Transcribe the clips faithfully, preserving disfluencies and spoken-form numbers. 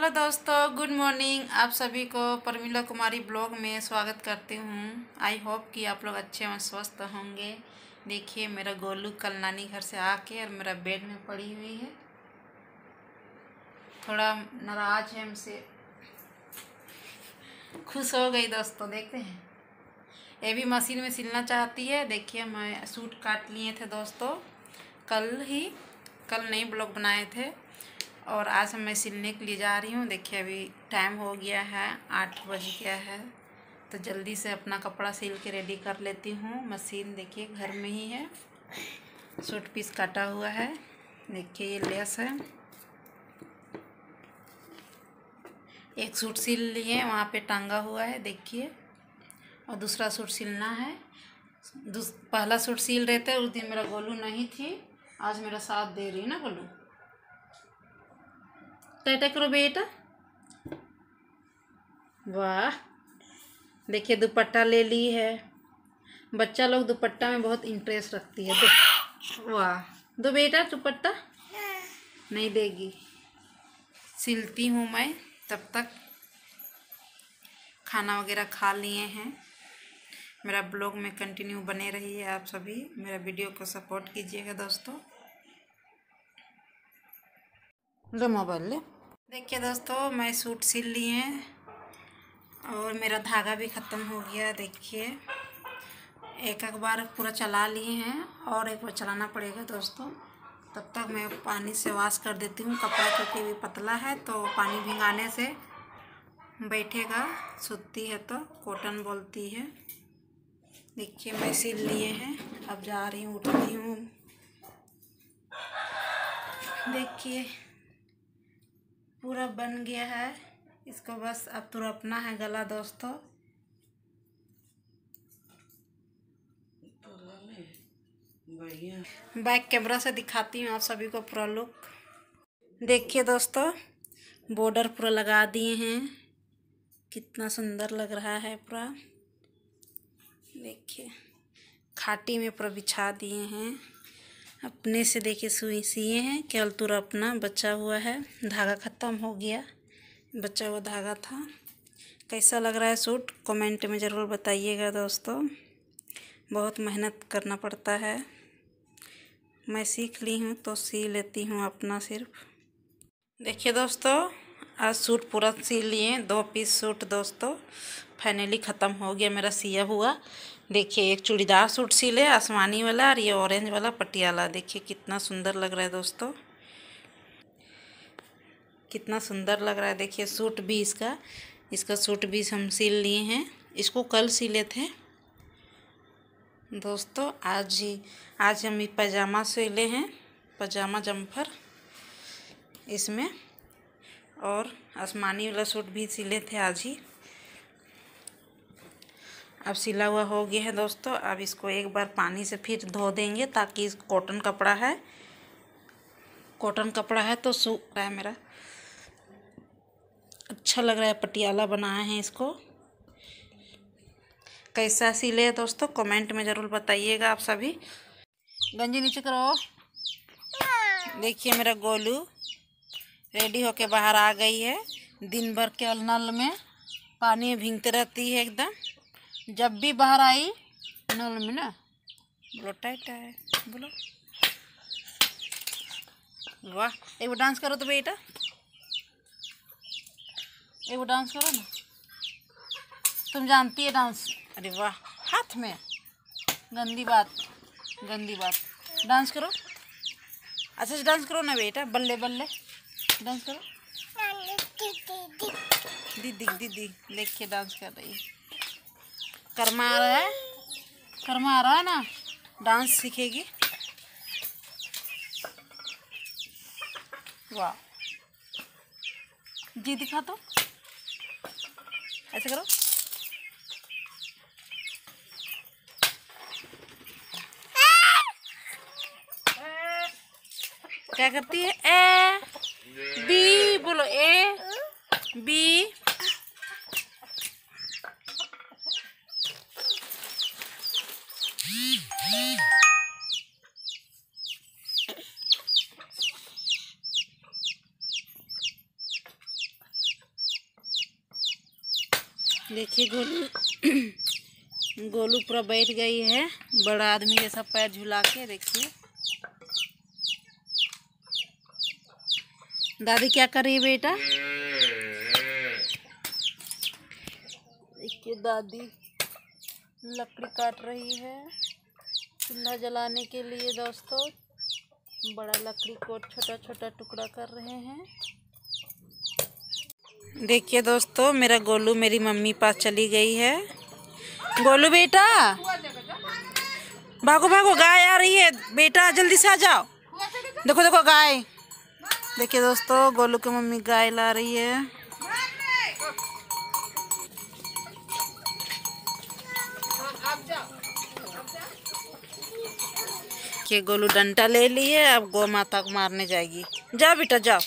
Hello दोस्तों, good morning. आप सभी को प्रमिला कुमारी ब्लॉग में स्वागत करती हूँ। आई होप कि आप लोग अच्छे और स्वस्थ होंगे। देखिए मेरा गोलू कल नानी घर से आके और मेरा बेड में पड़ी हुई है, थोड़ा नाराज है हमसे। खुश हो गई दोस्तों, देखते हैं। ये भी मशीन में सिलना चाहती है। देखिए मैं सूट काट लिए थे दोस्तों कल ही, कल नए ब्लॉग बनाए थे और आज मैं सिलने के लिए जा रही हूँ। देखिए अभी टाइम हो गया है, आठ बज गया है, तो जल्दी से अपना कपड़ा सिल के रेडी कर लेती हूँ। मशीन देखिए घर में ही है। सूट पीस काटा हुआ है। देखिए ये लेस है। एक सूट सिल लिए, वहाँ पे टांगा हुआ है देखिए, और दूसरा सूट सिलना है। पहला सूट सिल रहे थे उस दिन मेरा गोलू नहीं थी, आज मेरा साथ दे रही है ना गोलू। टाटा करो बेटा, वाह। देखिए दुपट्टा ले ली है। बच्चा लोग दुपट्टा में बहुत इंटरेस्ट रखती है। वाह, दो बेटा दुपट्टा। नहीं देगी, सिलती हूँ मैं। तब तक खाना वगैरह खा लिए हैं। मेरा ब्लॉग में कंटिन्यू बने रहिए आप सभी। मेरा वीडियो को सपोर्ट कीजिएगा दोस्तों। लो मोबाइल ले। देखिए दोस्तों मैं सूट सिल लिए हैं और मेरा धागा भी ख़त्म हो गया। देखिए एक एक बार पूरा चला लिए हैं और एक बार चलाना पड़ेगा दोस्तों। तब तक मैं पानी से वॉश कर देती हूँ कपड़ा, क्योंकि भी पतला है तो पानी भिंगाने से बैठेगा। सूती है तो कॉटन बोलती है। देखिए मैं सिल लिए हैं, अब जा रही हूँ, उठती हूँ। देखिए पूरा बन गया है, इसको बस अब तो रपना है गला दोस्तों। बैक कैमरा से दिखाती हूँ आप सभी को पूरा लुक। देखिए दोस्तों बॉर्डर पूरा लगा दिए हैं, कितना सुंदर लग रहा है पूरा। देखिए खाटी में पूरा बिछा दिए हैं अपने से। देखिए सुई सिए हैं, केवल तुरा अपना बचा हुआ है। धागा ख़त्म हो गया, बचा हुआ धागा था। कैसा लग रहा है सूट कमेंट में ज़रूर बताइएगा दोस्तों। बहुत मेहनत करना पड़ता है। मैं सीख ली हूँ तो सी लेती हूँ अपना सिर्फ। देखिए दोस्तों आज सूट पूरा सी लिए, दो पीस सूट दोस्तों। फाइनली ख़त्म हो गया मेरा सिया हुआ। देखिए एक चूड़ीदार सूट सिले आसमानी वाला और ये ऑरेंज वाला पटियाला। देखिए कितना सुंदर लग रहा है दोस्तों, कितना सुंदर लग रहा है। देखिए सूट भी इसका इसका सूट भी हम सिल लिए हैं। इसको कल सिले थे दोस्तों, आज ही आज हम पजामा सिले हैं, पजामा जम्फर इसमें। और आसमानी वाला सूट भी सिले थे आज ही। अब सिला हुआ हो गया है दोस्तों। अब इसको एक बार पानी से फिर धो देंगे, ताकि कॉटन कपड़ा है, कॉटन कपड़ा है तो सूख रहा है मेरा। अच्छा लग रहा है, पटियाला बनाए हैं इसको। कैसा सिले दोस्तों कमेंट में ज़रूर बताइएगा आप सभी। गंजी नीचे करो। देखिए मेरा गोलू रेडी होके बाहर आ गई है। दिन भर के नल में पानी भींगते रहती है एकदम। जब भी बाहर आई नल में ना बोलो टाइट है, बोलो वाह। एक वो डांस करो तो बेटा, एक वो डांस करो ना, तुम जानती है डांस। अरे वाह, हाथ में गंदी बात, गंदी बात। डांस करो, अच्छा से डांस करो ना बेटा, बल्ले बल्ले डांस करो। दीदी दीदी देखिए डांस कर रही है, कर्मा आ रहा है, कर्मा आ रहा है ना, डांस सीखेगी। वाह जी दिखा दो, ऐसे करो। क्या करती है? ए बी बोलो, ए बी। देखिए गोलू गोलू पूरा बैठ गई है, बड़ा आदमी जैसा पैर झुला के। देखिए दादी क्या कर रही है बेटा। देखिए दादी लकड़ी काट रही है चूल्हा जलाने के लिए। दोस्तों बड़ा लकड़ी को छोटा छोटा टुकड़ा कर रहे हैं। देखिए दोस्तों मेरा गोलू मेरी मम्मी पास चली गई है। गोलू बेटा भागो भागो, गाय आ रही है बेटा, जल्दी से आ जाओ। देखो देखो गाय। देखिए दोस्तों गोलू की मम्मी गाय ला रही है। के गोलू डंडा ले लिए, अब गौ माता को मारने जाएगी। जाओ बेटा जाओ।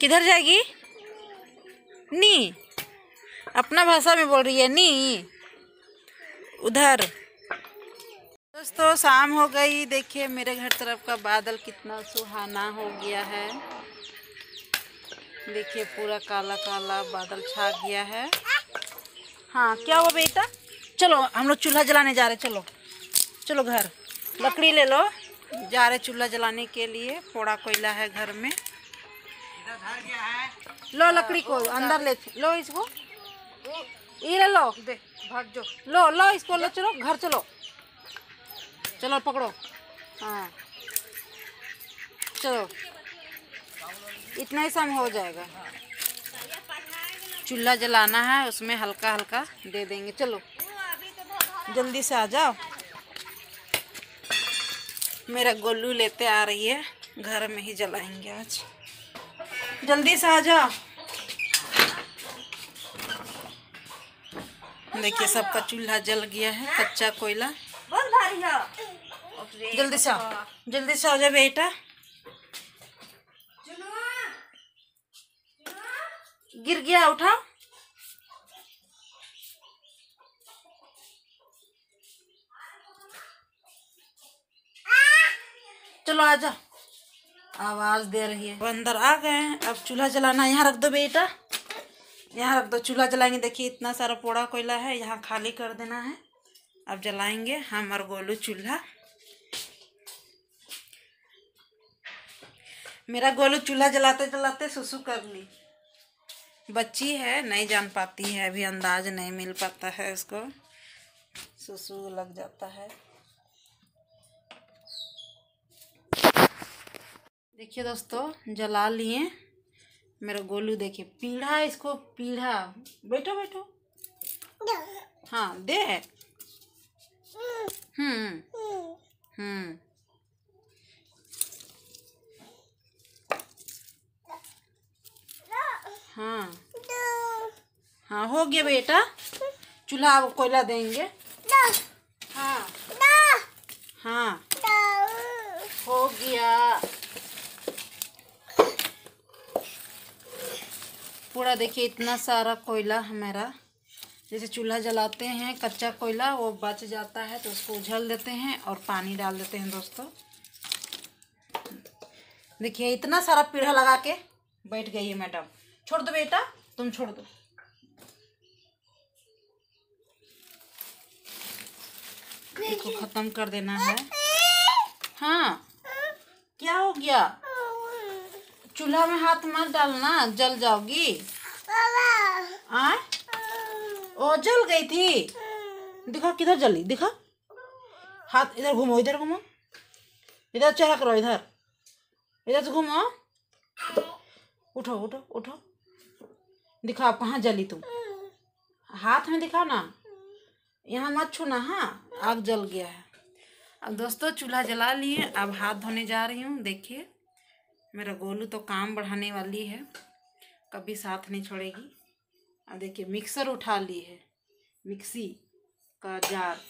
किधर जाएगी? नी अपना भाषा में बोल रही है, नी उधर। दोस्तों शाम हो गई। देखिए मेरे घर तरफ का बादल कितना सुहाना हो गया है। देखिए पूरा काला काला बादल छा गया है। हाँ क्या हुआ बेटा? चलो हम लोग चूल्हा जलाने जा रहे। चलो चलो घर, लकड़ी ले लो, जा रहे चूल्हा जलाने के लिए। थोड़ा कोयला है घर में। लो लकड़ी को अंदर ले लो, इसको ये ले लो, भाग जो लो लो इसको लो। चलो घर चलो, चलो पकड़ो। हाँ चलो इतना ही सम हो जाएगा। चूल्हा जलाना है, उसमें हल्का हल्का दे देंगे। चलो जल्दी से आ जाओ। मेरा गोलू लेते आ रही है, घर में ही जलाएंगे आज। जल्दी से आ जाओ। देखिए सबका चूल्हा जल गया है, कच्चा कोयला। जल्दी से आओ, जल्दी से आ जाओ बेटा। गिर गया, उठाओ। चलो आ जाओ। आवाज दे रही है। अंदर आ गए हैं, अब चूल्हा जलाना। यहाँ रख दो बेटा, यहाँ रख दो, चूल्हा जलाएंगे। देखिए इतना सारा पोड़ा कोयला है, यहाँ खाली कर देना है। अब जलाएंगे हम और गोलू चूल्हा। मेरा गोलू चूल्हा जलाते जलाते सुसु कर ली। बच्ची है, नहीं जान पाती है, अभी अंदाज नहीं मिल पाता है उसको, सुसु लग जाता है। देखिए दोस्तों जला लिए मेरा गोलू। देखिए पीढ़ा, इसको पीढ़ा, बैठो बैठो। हाँ दे। हम्म हम्म हाँ हाँ हो गया बेटा। चूल्हा आप कोयला देंगे। हाँ हाँ हो गया, पूरा। देखिए इतना सारा कोयला हमारा, जैसे चूल्हा जलाते हैं कच्चा कोयला, वो बच जाता है तो उसको उझल देते हैं और पानी डाल देते हैं। दोस्तों देखिए इतना सारा पीढ़ा लगा के बैठ गई है मैडम। छोड़ दो बेटा, तुम छोड़ दो। इसको खत्म कर देना है। हाँ क्या हो गया? चूल्हा में हाथ मत डालना, जल जाओगी। आ? ओ जल गई थी। दिखा किधर जली, दिखा। हाथ इधर घूमो, इधर घूमो, इधर चेहरा करो, इधर इधर से घूमो। उठो उठो उठो, दिखाओ कहाँ जली तुम। हाथ में दिखाओ ना, यहाँ मत छूना। हाँ आग जल गया है। अब दोस्तों चूल्हा जला लिए, अब हाथ धोने जा रही हूँ। देखिए मेरा गोलू तो काम बढ़ाने वाली है, कभी साथ नहीं छोड़ेगी। अब देखिए मिक्सर उठा ली है, मिक्सी का जार,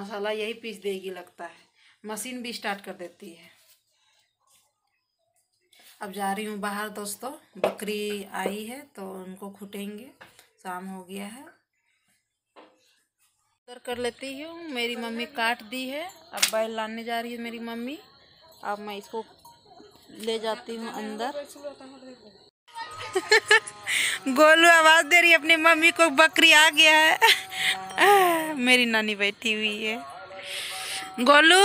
मसाला यही पीस देगी लगता है। मशीन भी स्टार्ट कर देती है। अब जा रही हूँ बाहर। दोस्तों बकरी आई है तो उनको खूटेंगे, शाम हो गया है। उधर कर लेती हूँ। मेरी मम्मी काट दी है, अब बैल लाने जा रही है मेरी मम्मी। अब मैं इसको ले जाती हूँ अंदर। गोलू आवाज दे रही है अपनी मम्मी को, बकरी आ गया है। मेरी नानी बैठी हुई है। गोलू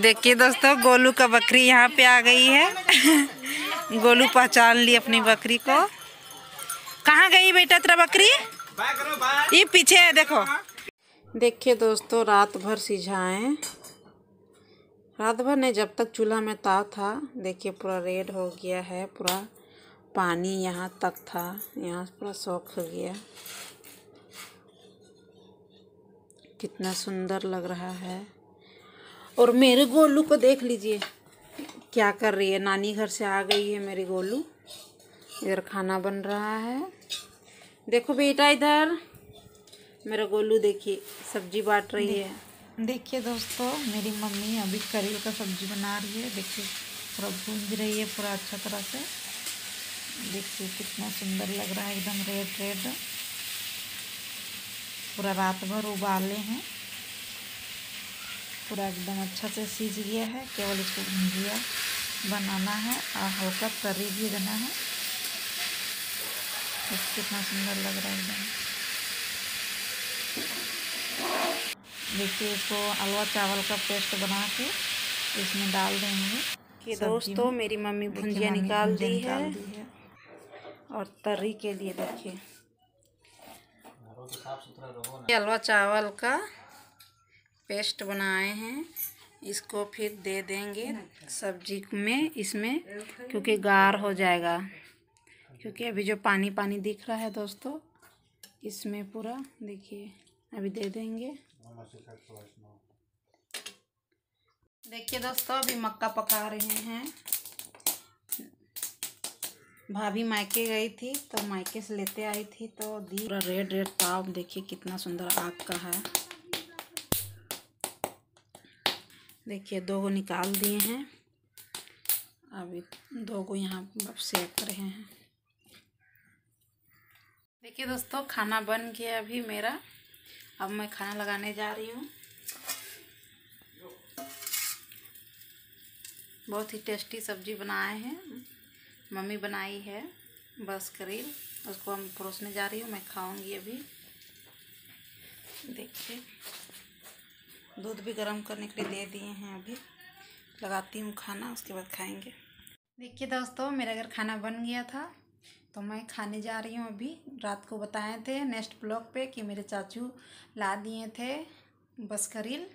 देखिए दोस्तों, गोलू का बकरी यहाँ पे आ गई है। गोलू पहचान ली अपनी बकरी को। कहाँ गई बेटा तेरा बकरी? ये पीछे है देखो। देखिए दोस्तों, रात भर सिझाएं, रात भर ने जब तक चूल्हा में ताव था। देखिए पूरा रेड हो गया है, पूरा पानी यहाँ तक था, यहाँ पूरा सोख हो गया। कितना सुंदर लग रहा है। और मेरे गोलू को देख लीजिए क्या कर रही है। नानी घर से आ गई है मेरी गोलू। इधर खाना बन रहा है। देखो बेटा इधर मेरा गोलू, देखिए सब्जी बांट रही है। देखिए दोस्तों, मेरी मम्मी अभी करेल का सब्जी बना रही है। देखिए पूरा भूंज रही है पूरा अच्छा तरह से। देखिए कितना सुंदर लग रहा है, एकदम रेड रेड। पूरा रात भर उबाले हैं, पूरा एकदम अच्छा से सीज गया है। केवल इसको भुजिया बनाना है और हल्का तरी भी देना है। कितना सुंदर लग रहा है एकदम। देखिए इसको हलवा चावल का पेस्ट बना के इसमें डाल देंगे। दोस्तों मेरी मम्मी भुजिया निकाल दी है और तरी के लिए देखिए हलवा चावल का पेस्ट बनाए हैं। इसको फिर दे देंगे सब्जी में, इसमें, क्योंकि गाढ़ हो जाएगा। क्योंकि अभी जो पानी पानी दिख रहा है दोस्तों इसमें पूरा, देखिए अभी दे देंगे। देखिए दोस्तों, अभी मक्का पका रहे हैं। भाभी मायके गई थी तो मायके से लेते आई थी तो दी। पूरा रेड रेड ताव देखिए कितना सुंदर आग का है। देखिए दो को निकाल दिए हैं, अभी दो को यहाँ सेक रहे हैं। देखिए दोस्तों, खाना बन गया अभी मेरा। अब मैं खाना लगाने जा रही हूँ। बहुत ही टेस्टी सब्जी बनाए हैं, मम्मी बनाई है बस करील। उसको हम परोसने जा रही हूँ, मैं खाऊंगी अभी। देखिए दूध भी गर्म करने के लिए दे दिए हैं। अभी लगाती हूँ खाना, उसके बाद खाएंगे। देखिए दोस्तों, मेरा घर खाना बन गया था तो मैं खाने जा रही हूँ अभी। रात को बताए थे नेक्स्ट ब्लॉग पे कि मेरे चाचू ला दिए थे बस करील,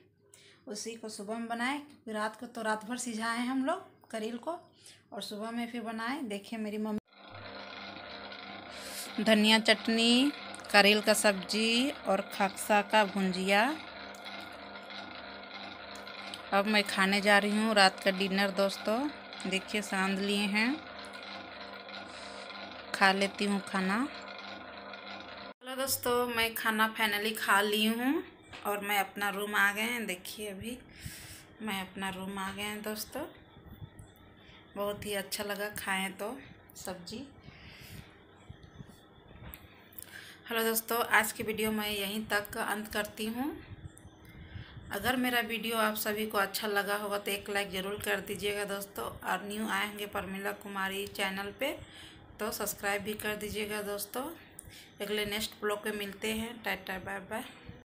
उसी को सुबह में बनाए। क्योंकि रात को तो रात भर सिझाए हम लोग करील को और सुबह में फिर बनाए। देखिए मेरी मम्मी धनिया चटनी, करील का सब्जी और खक्सा का भुंजिया। अब मैं खाने जा रही हूँ रात का डिनर दोस्तों। देखिए सांद लिए हैं, खा लेती हूँ खाना। हेलो दोस्तों, मैं खाना फाइनली खा ली हूँ और मैं अपना रूम आ गए हैं। देखिए अभी मैं अपना रूम आ गए हैं दोस्तों। बहुत ही अच्छा लगा खाएं तो सब्जी। हेलो दोस्तों, आज की वीडियो मैं यहीं तक अंत करती हूँ। अगर मेरा वीडियो आप सभी को अच्छा लगा होगा तो एक लाइक ज़रूर कर दीजिएगा दोस्तों। और न्यू आएंगे प्रमिला कुमारी चैनल पे तो सब्सक्राइब भी कर दीजिएगा दोस्तों। अगले नेक्स्ट ब्लॉग पे मिलते हैं। Tata bye bye.